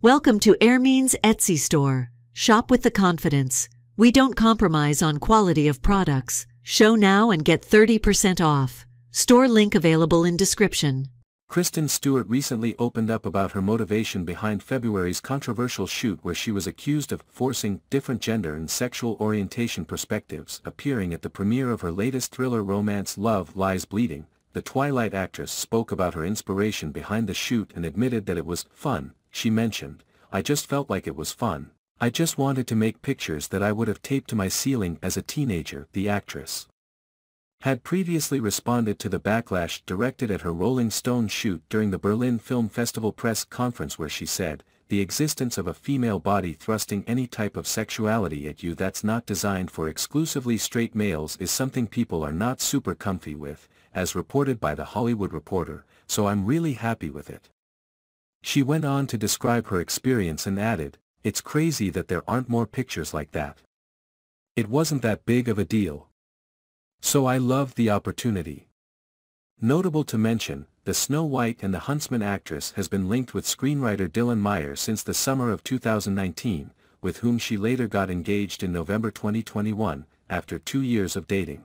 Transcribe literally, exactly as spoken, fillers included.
Welcome to Airmean's Etsy store. Shop with the confidence. We don't compromise on quality of products. Show now and get thirty percent off. Store link available in description. Kristen Stewart recently opened up about her motivation behind February's controversial shoot where she was accused of forcing different gender and sexual orientation perspectives, appearing at the premiere of her latest thriller romance Love Lies Bleeding. The Twilight actress spoke about her inspiration behind the shoot and admitted that it was fun. She mentioned, "I just felt like it was fun. I just wanted to make pictures that I would have taped to my ceiling as a teenager." The actress had previously responded to the backlash directed at her Rolling Stone shoot during the Berlin Film Festival press conference where she said, "The existence of a female body thrusting any type of sexuality at you that's not designed for exclusively straight males is something people are not super comfy with, as reported by the Hollywood Reporter, so I'm really happy with it." She went on to describe her experience and added, "It's crazy that there aren't more pictures like that. It wasn't that big of a deal. So I loved the opportunity." Notable to mention, the Snow White and the Huntsman actress has been linked with screenwriter Dylan Meyer since the summer of two thousand nineteen, with whom she later got engaged in November twenty twenty-one, after two years of dating.